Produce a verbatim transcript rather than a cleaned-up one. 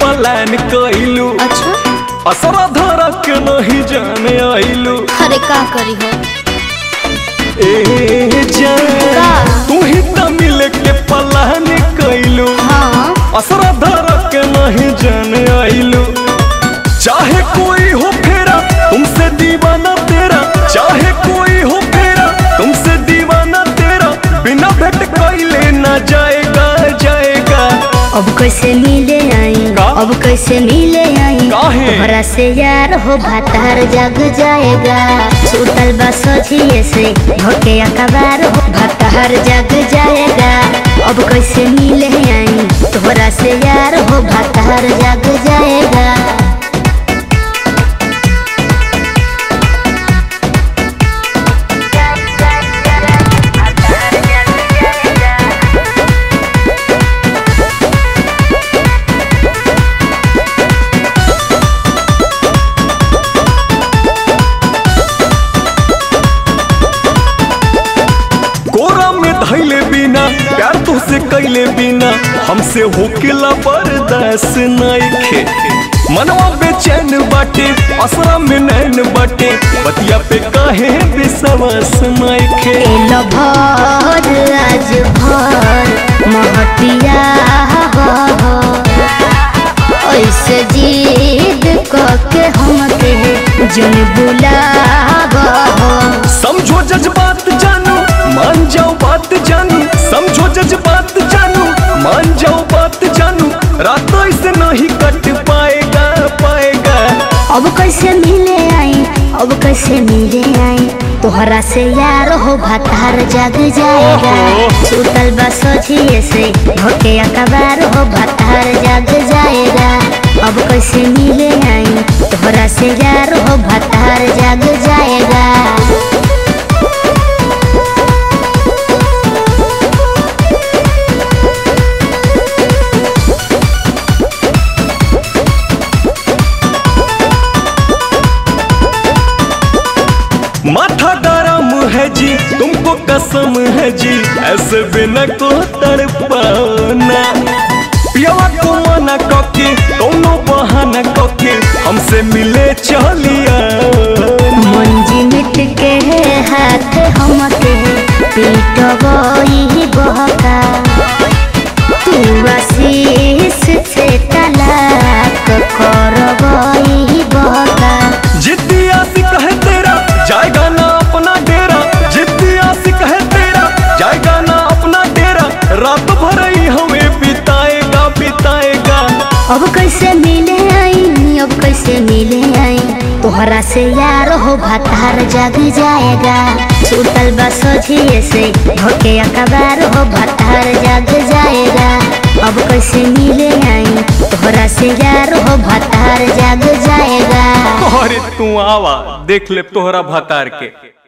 Plan कइलू अच्छा असर धरा के नहीं जान आइलू। अरे का करी हो ए जान तू ही त मिल के प्लान कइलू हां असर धरा के नहीं जान आइलू। चाहे कोई हो फेरा तुमसे दीवाना तेरा, चाहे कोई हो फेरा तुमसे दीवाना तेरा, बिना भेंट कइले ना जाएगा जाएगा। अब कैसे मिले अब कैसे मिले आई तोहरा से यार हो भातार जग जाएगा। सुतल बा सोझिए से धोके अखबार हो भातार जग जाएगा। अब कैसे मिले आई तोहरा से यार हो भातार जग जाएगा। बिना प्यार तो से कैले बिना हमसे होकेला बर्दाश्त नइखे। मनवा बेचैन बाटे असरा में नैन बाटे बतिया पे काहे विश्वास नइखे। लभर आज भर महतिया हो ऐसे जिद क के हमके जन बुलाव हो। समझो जज्बात जानो मान जाओ बात जानू, समझो जज्बात जानू मान जाओ बात जानू, रात ऐसे नहीं कट पाएगा पाएगा। अब कैसे मिले आई अब कैसे मिले आई तोहरा से यार हो भातार जग जाएगा। सुतल बा सोझिए से धोके अखबार हो भातार जग जाएगा। अब कैसे मिले आई तोहरा से यार हो भातार जग जाएगा। माथा गरम है जी तुमको कसम है जी ऐसे बिना को तड़पाना। पियावा को मना कके कोनो बहाना कके हमसे मिले चलिया। मंजी मिट के हाथ हमके पीटबई बहका तू आशीष से तलाक करबई बहका। जितिया से कहे तेरा जाएगा ना अपना डेरा, जितिया से कहे तेरा जाएगा ना अपना डेरा, रात भर ही हमें बिताएगा बिताएगा। अब कैसे मिले आई अब कैसे मिले आई तोहरा से यार हो भातार जग जाएगा। सुतल बा सोझिए से धोके अखबार हो भातार जग जाएगा। अब कैसे मिले आई तोहरा से यार हो भातार जग जाएगा। अरे तू आवा देख ले तोहरा भातार के।